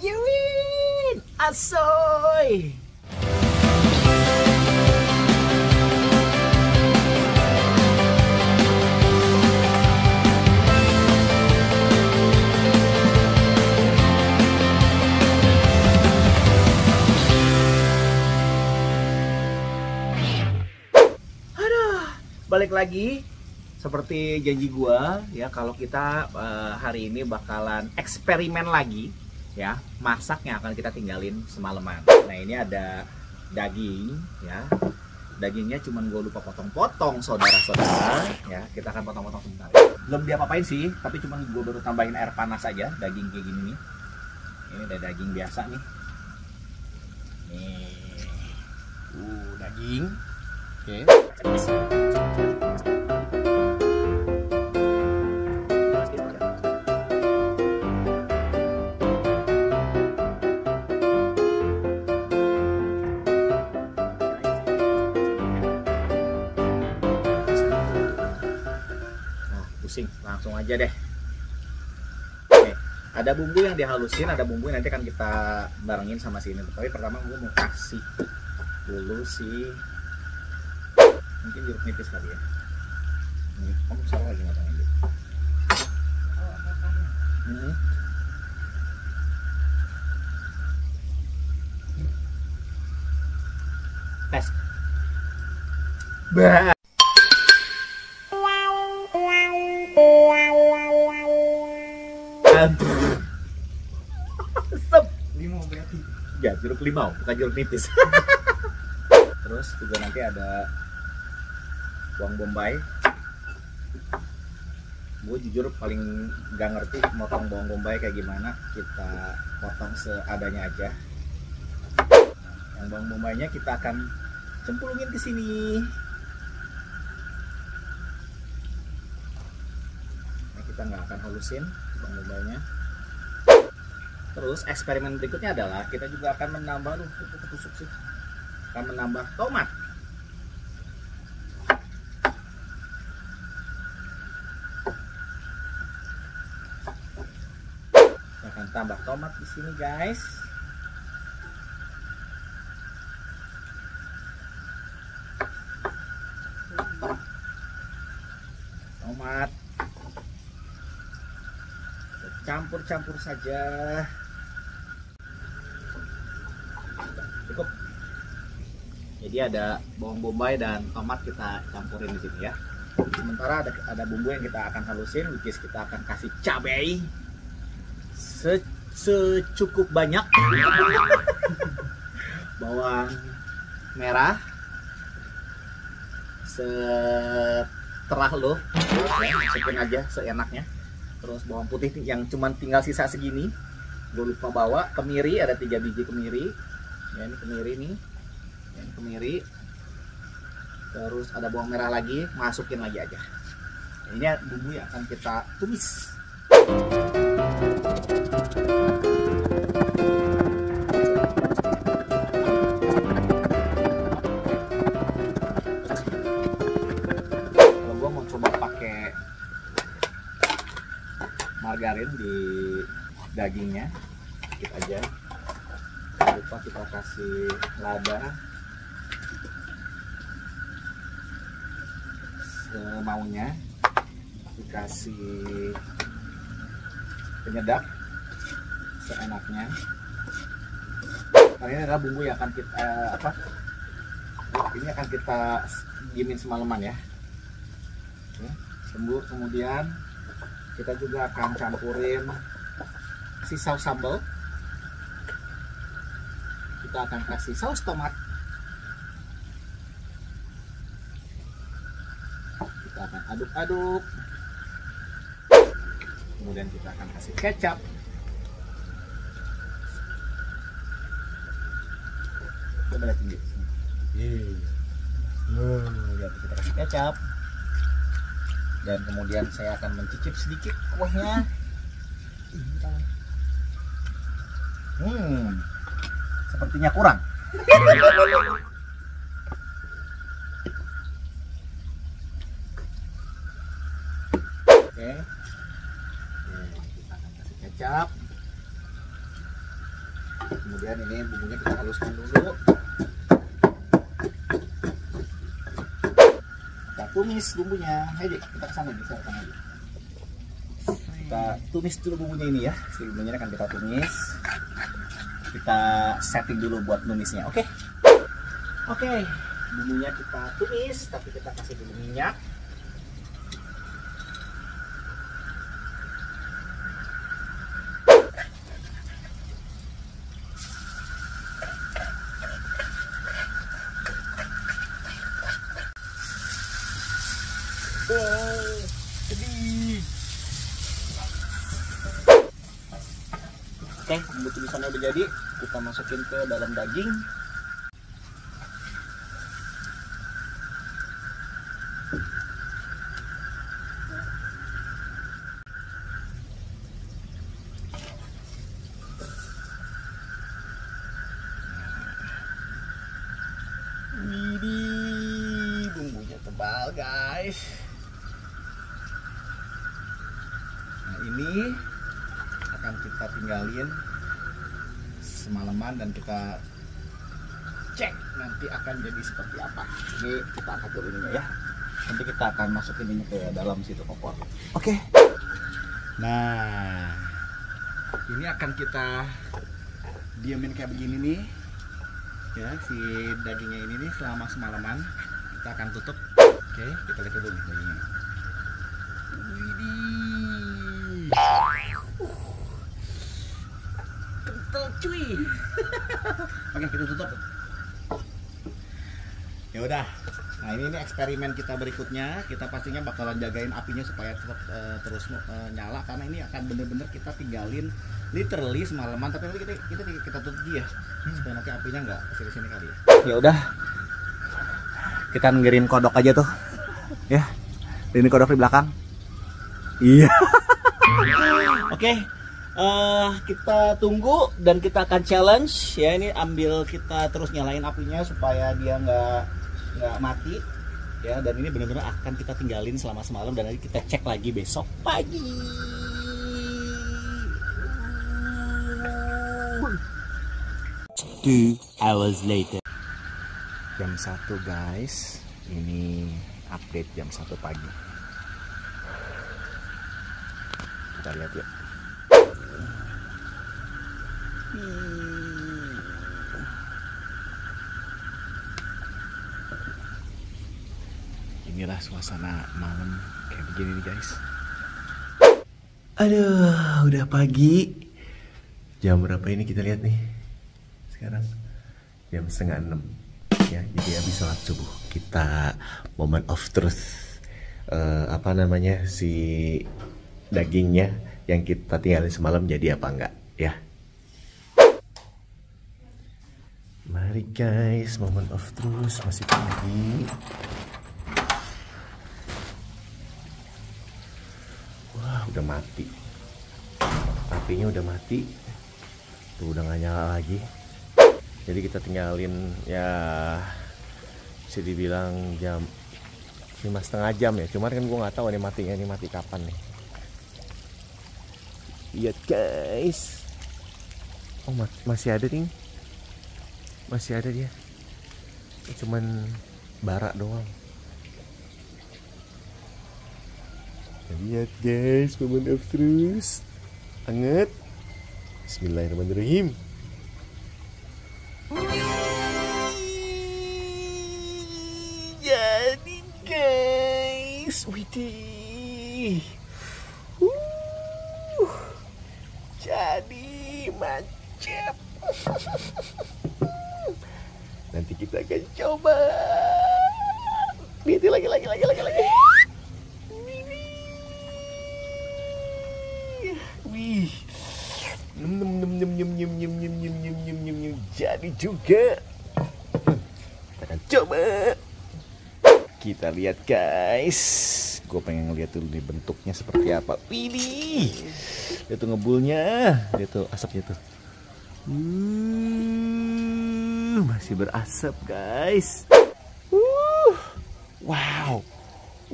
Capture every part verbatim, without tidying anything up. Yuin asoy. Balik lagi seperti janji gua ya, kalau kita uh, hari ini bakalan eksperimen lagi ya, masak yang akan kita tinggalin semalaman. Nah, ini ada daging ya, dagingnya cuman gua lupa potong-potong saudara-saudara ya, kita akan potong-potong sebentar. Belum diapa-apain sih, tapi cuman gua baru tambahin air panas aja. Daging kayak gini nih, ini ada daging biasa nih nih uh daging. Oke okay. Langsung aja deh. Nih, ada bumbu yang dihalusin, ada bumbu yang nanti akan kita barengin sama sini. Tapi pertama gue mau kasih dulu sih, mungkin jeruk nipis kali ya. Nih, kamu salah lagi matangnya gitu. Hmm. Tes. Bah. Sep limau berarti. Ya, jeruk limau, bukan jeruk nipis. Terus juga nanti ada bawang bombay. Gue jujur paling gak ngerti motong bawang bombay kayak gimana. Kita potong seadanya aja. Nah, yang bawang bombaynya kita akan cemplungin ke sini. Nah, kita nggak akan halusin bawang bombaynya. Terus eksperimen berikutnya adalah kita juga akan menambah tuh, tuh, tuh, tusuk sih. Akan menambah tomat. Kita akan tambah tomat di sini, guys. Tomat. Campur-campur saja. Cukup. Jadi ada bawang bombay dan tomat kita campurin di sini ya. Sementara ada ada bumbu yang kita akan halusin, which is kita akan kasih cabai se secukup banyak. Bawang merah seterah loh. Ya, masukin aja seenaknya. Terus bawang putih yang cuman tinggal sisa segini. Gue lupa bawa kemiri, ada tiga biji kemiri. Ya, ini kemiri nih. Ya, ini kemiri. Terus ada bawang merah lagi, masukin lagi aja. Ini bumbu yang akan kita tumis. Kalau gue mau coba pakai margarin di dagingnya sedikit aja. Jangan lupa kita kasih lada semaunya, dikasih penyedap seenaknya. Nah, ini adalah bumbu yang akan kita eh, apa ini akan kita diemin semalaman ya. Oke, lembur. Kemudian kita juga akan campurin si saus sambal. Kita akan kasih saus tomat. Kita akan aduk-aduk. Kemudian kita akan kasih kecap. Coba lihat tinggi. Lihat, kita kasih kecap. Dan kemudian saya akan mencicip sedikit kuahnya. Hmm, sepertinya kurang. Oke, kita akan kasih kecap. Kemudian ini bumbunya kita haluskan dulu, kita tumis bumbunya. Hei dek, kita kesana dulu, kita kesana dulu. Kita tumis dulu bumbunya ini ya, si bumbunya akan kita tumis. Kita setting dulu buat numisnya, oke? Okay? Oke, okay, bumbunya kita tumis, tapi kita kasih dulu minyak. Wow, sedih. Oke, bumbu tumisannya udah jadi, kita masukin ke dalam daging. Widih, bumbunya tebal guys. Ini akan kita tinggalin semalaman dan kita cek nanti akan jadi seperti apa. Ini kita angkat dulu ini ya, nanti kita akan masukin ini ke dalam situ kompor. Oke, okay. Nah ini akan kita diamin kayak begini nih ya, si dagingnya ini nih selama semalaman. Kita akan tutup. Oke, okay, kita lihat dulu nih dagingnya. Kental cuy. Oke, kita tutup. Ya udah. Nah, ini, ini eksperimen kita berikutnya. Kita pastinya bakalan jagain apinya supaya tetap uh, terus uh, nyala, karena ini akan bener-bener kita tinggalin literally semalaman, tapi nanti kita, kita kita tutup dia. Hmm. Supaya nanti apinya nggak kesini-sini kali ya. Ya udah. Kita ngirin kodok aja tuh. Ya. Ini kodok di belakang. Iya. Oke, okay, uh, kita tunggu dan kita akan challenge ya. Ini ambil kita terus nyalain apinya supaya dia nggak nggak mati ya. Dan ini benar-benar akan kita tinggalin selama semalam dan nanti kita cek lagi besok pagi. Two hours later. Jam satu guys, ini update jam satu pagi. Kita lihat ya. Hmm. Inilah suasana malam kayak begini nih guys. Aduh, udah pagi. Jam berapa ini kita lihat nih? Sekarang jam setengah enam ya. Jadi habis sholat subuh kita moment of truth. Uh, apa namanya si dagingnya yang kita tinggalin semalam jadi apa enggak ya? Mari guys, moment of truth, masih pagi. Wah, udah mati. Apinya udah mati. Tuh, udah gak nyala lagi. Jadi kita tinggalin ya, bisa dibilang jam lima setengah jam ya. Cuman kan gue nggak tahu nih matinya ini mati kapan nih. Lihat guys. Oh, masih ada nih. Masih ada dia, cuman bara doang. Lihat guys, moment of truth. Anget. Bismillahirrahmanirrahim. Jadi guys, widih. Uh, jadi macam. Nanti kita akan coba. Lihat lagi lagi lagi lagi lagi. Wih. Nyum nyum nyum nyum nyum nyum nyum nyum nyum nyum nyum nyum. Jadi juga. Kita akan coba. Kita lihat guys. Gue pengen ngeliat dulu nih bentuknya seperti apa. Pilih. Lihat tuh ngebulnya. Lihat tuh asapnya tuh. Uh, masih berasap guys. Uh, wow,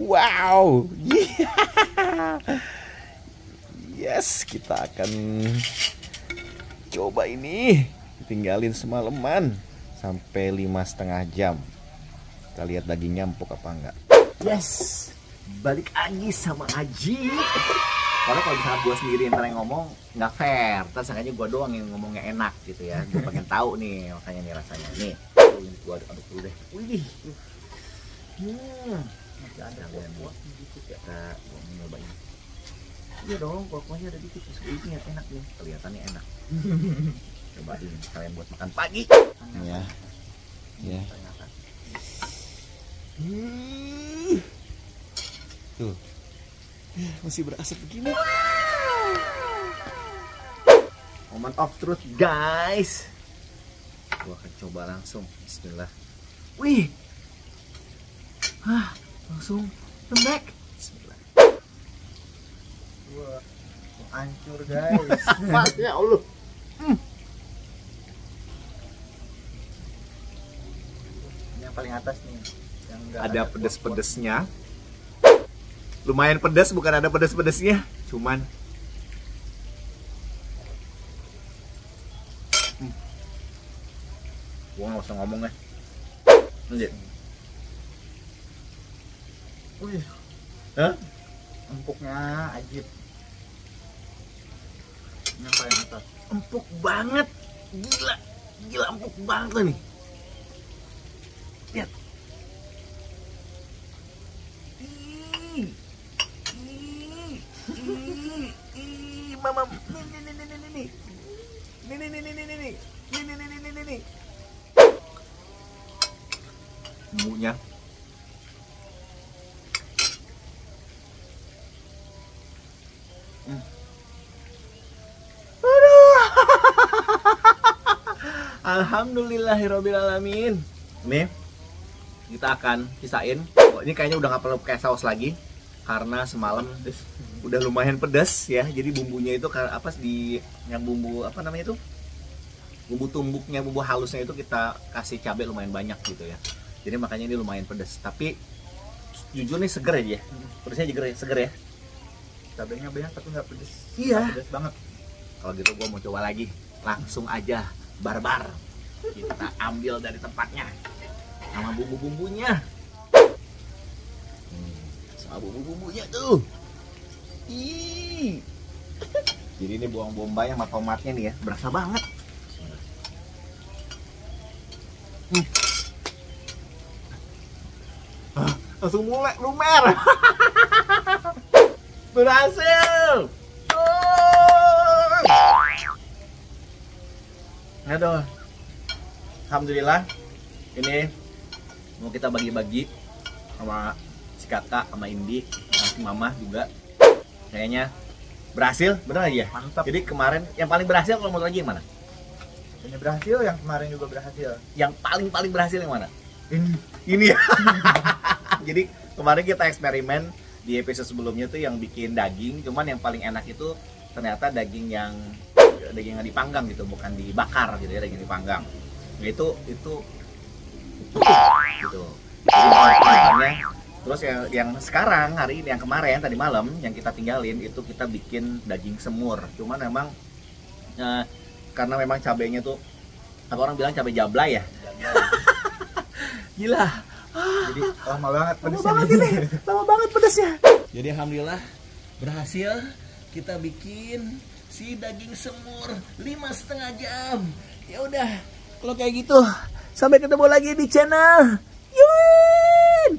wow, yeah. Yes, kita akan coba ini. ditinggalin semalaman sampai lima setengah jam. Kita lihat dagingnya empuk apa enggak. Yes, balik lagi sama Aji. Karena kalau misalnya gue sendiri yang terang ngomong nggak fair, tersangkanya gue doang yang ngomongnya enak gitu ya. Gue pengen tahu nih makanya nih rasanya nih. Gue aduk-aduk dulu deh. Wih, hmm, ada yang buat kita gue nyobain. Iya dong, kuahnya ada dikit, sebenarnya enak nih, kelihatannya enak. Cobain kalian buat makan pagi. Iya, iya. Hmm, tuh masih berasap begini. Moment of truth guys. Gua akan coba langsung. Bismillah. Wih, hah, langsung lembek. Bismillah. Wah, hancur guys. Ya Allah. Hmm. Yang paling atas nih. Yang ada pedes-pedesnya. Lumayan pedas, bukan ada pedas-pedasnya, cuman hmm. Gua nggak usah ngomong deh. Lanjut. Wih, hah? Empuknya ajib. Yang paling atas. Empuk banget, gila, gila empuk banget nih. Lihat. Ih. Mama, nih nih nih nih nih nih, nih nih nih nih nih nih, nih nih nih nih nih nih. Bumbunya, hmm. Aduh, alhamdulillahirobbilalamin. Nih, kita akan pisahin. Oh, ini kayaknya udah nggak perlu pakai saus lagi karena semalam udah lumayan pedas ya, jadi bumbunya itu apa di yang bumbu apa namanya itu bumbu tumbuknya, bumbu halusnya itu kita kasih cabai lumayan banyak gitu ya, jadi makanya ini lumayan pedas. Tapi jujur nih seger aja, pedasnya seger ya, seger ya, cabainya banyak tapi nggak pedas. Iya, gak pedas banget. Kalau gitu gua mau coba lagi, langsung aja barbar kita ambil dari tempatnya sama bumbu-bumbunya, hmm, sama bumbu-bumbunya tuh. Ih. Jadi ini bawang bombay sama tomatnya nih ya, berasa banget. Hmm. Ah, langsung mulai lumer. Berhasil. Uh. Aduh. Alhamdulillah. Ini mau kita bagi-bagi sama si kakak, sama Indi, sama si mama juga. Kayaknya berhasil, bener aja. Mantap. Jadi kemarin yang paling berhasil kalau mau lagi yang mana? Ini berhasil, yang kemarin juga berhasil. Yang paling paling berhasil yang mana? Ini. Ini. Jadi kemarin kita eksperimen di episode sebelumnya tuh yang bikin daging, cuman yang paling enak itu ternyata daging yang daging yang dipanggang gitu, bukan dibakar gitu ya, daging dipanggang. Nah, itu itu gitu. Jadi, terus yang, yang sekarang hari ini, yang kemarin tadi malam yang kita tinggalin itu kita bikin daging semur. Cuman memang eh, karena memang cabainya tuh apa orang bilang cabai jablay ya. Gila. Jadi lama banget pedasnya. Lama banget ini. Lama banget pedasnya. Jadi alhamdulillah berhasil kita bikin si daging semur lima setengah jam. Ya udah kalau kayak gitu sampai ketemu lagi di channel. Yui!